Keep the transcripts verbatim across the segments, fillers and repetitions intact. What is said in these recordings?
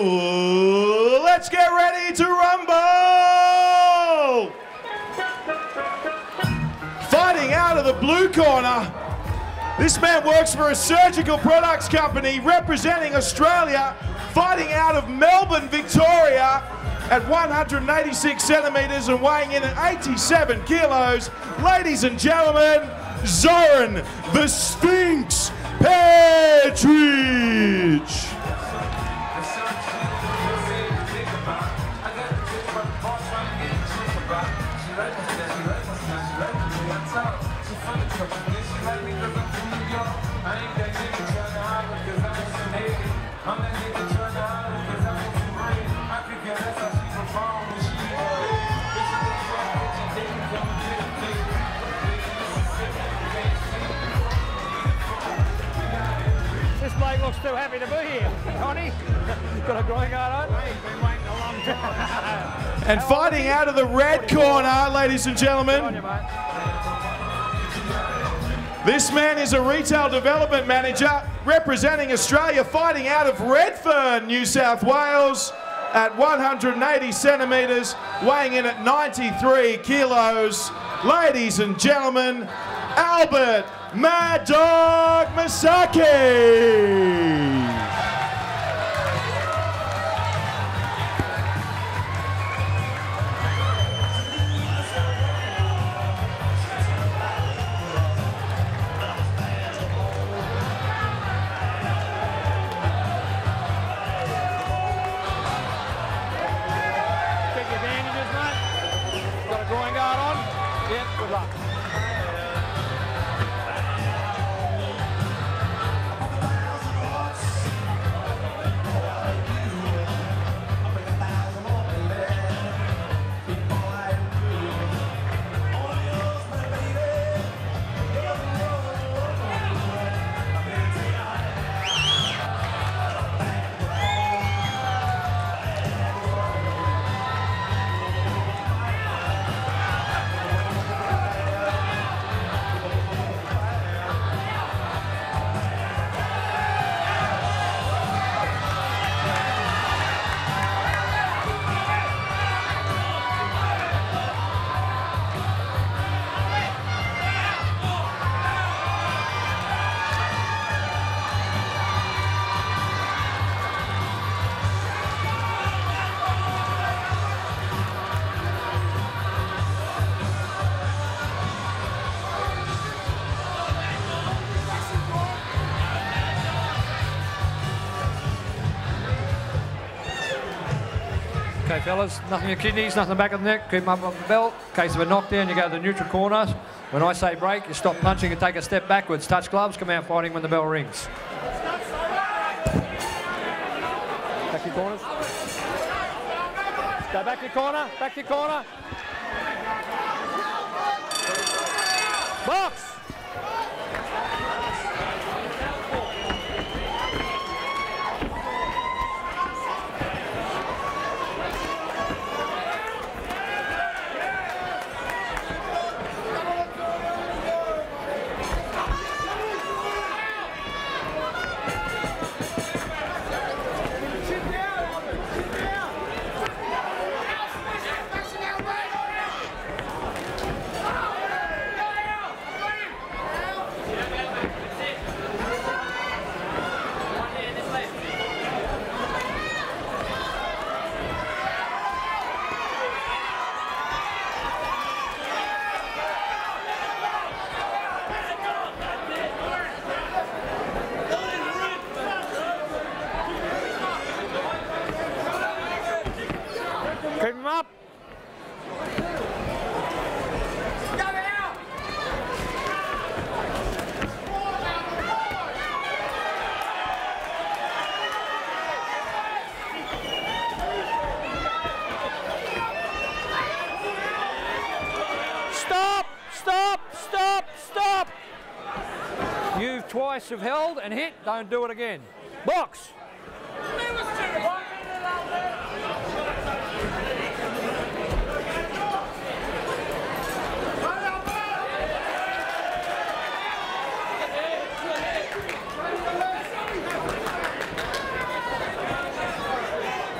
Let's get ready to rumble! Fighting out of the blue corner, this man works for a surgical products company representing Australia, fighting out of Melbourne, Victoria, at one hundred eighty-six centimetres and weighing in at eighty-seven kilos, ladies and gentlemen, Zoran the Sphinx Petric! This bloke looks too happy to be here, Connie. Got a growing guard on? Hey, been waiting a long time. And fighting out of the red corner, ladies and gentlemen. This man is a retail development manager representing Australia, fighting out of Redfern, New South Wales, at one hundred eighty centimetres, weighing in at ninety-three kilos. Ladies and gentlemen, Albert Mad Dog Messaike! Okay, fellas, nothing in the kidneys, nothing in the back of the neck, keep them up on the belt. In case of a knockdown, you go to the neutral corner. When I say break, you stop punching and take a step backwards. Touch gloves, come out fighting when the bell rings. Back to your corners. Go back to your corner, back to your corner. Box! Twice have held and hit, don't do it again. Box!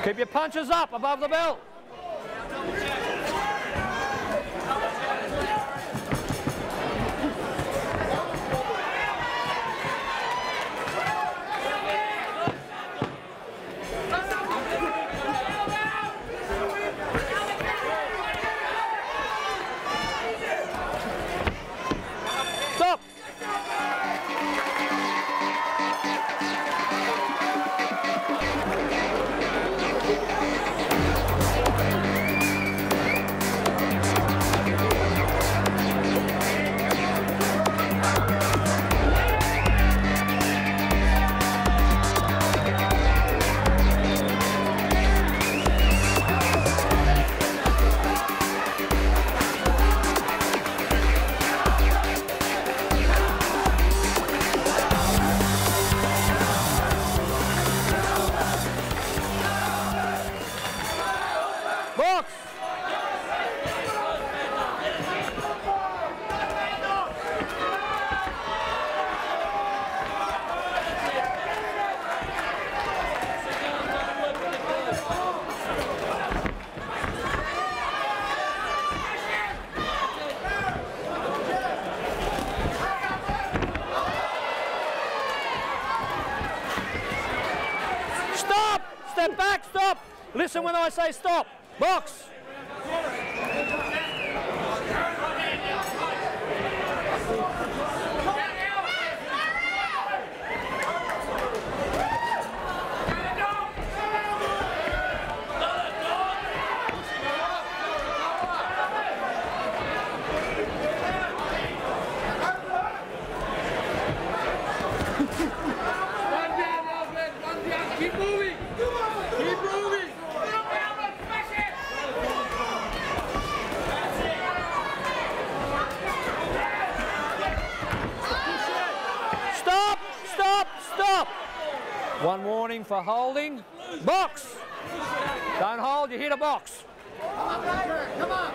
Keep your punches up above the belt. Back, stop. Listen when I say stop. Box. One warning for holding. Box! Don't hold, you hit a box. Come on, Andrew, come on.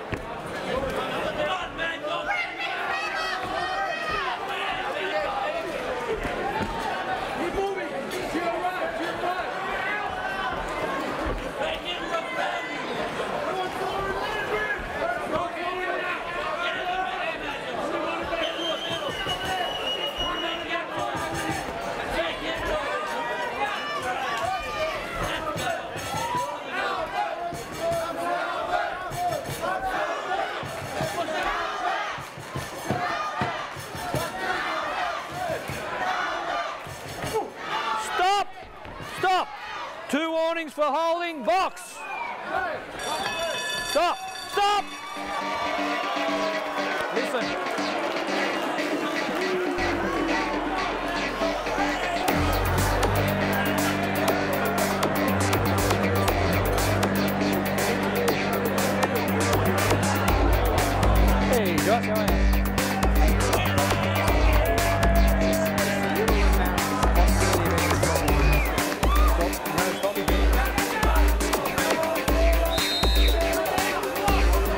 Two warnings for holding. Box. Stop. Stop. Listen. There you go. Go ahead.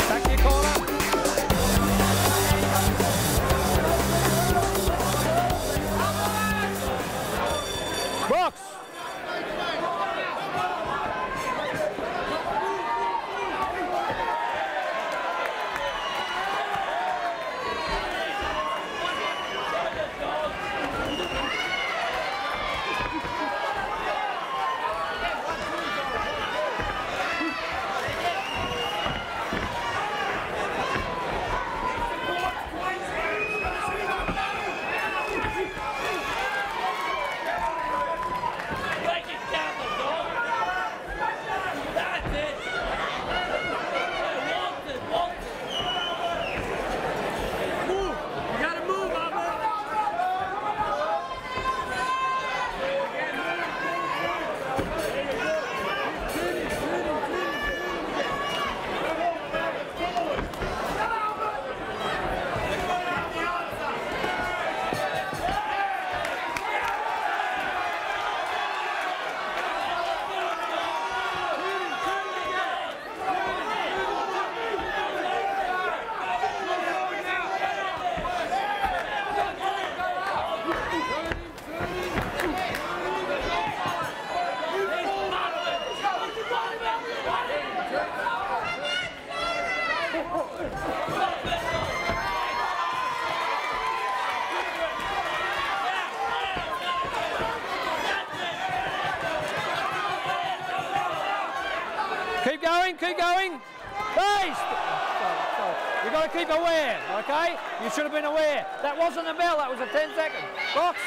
Back to your corner. Keep going, keep going. Hey! You've got to keep aware, okay? You should have been aware. That wasn't a bell, that was a ten second. Box.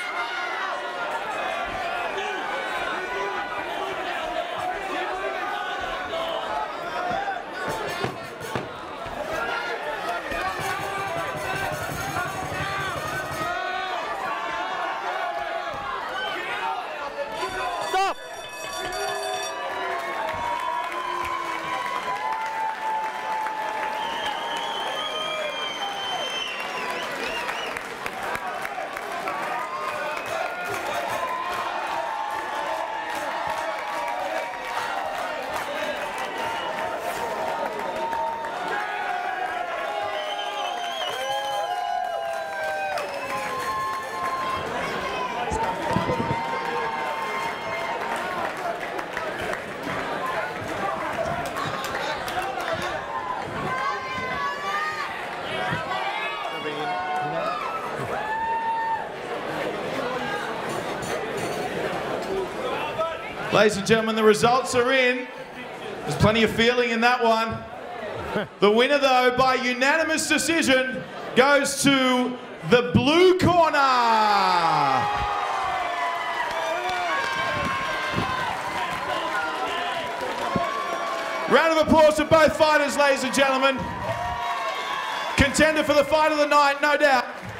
Ladies and gentlemen, the results are in. There's plenty of feeling in that one. The winner, though, by unanimous decision, goes to the blue corner. Round of applause to both fighters, ladies and gentlemen. Contender for the fight of the night, no doubt.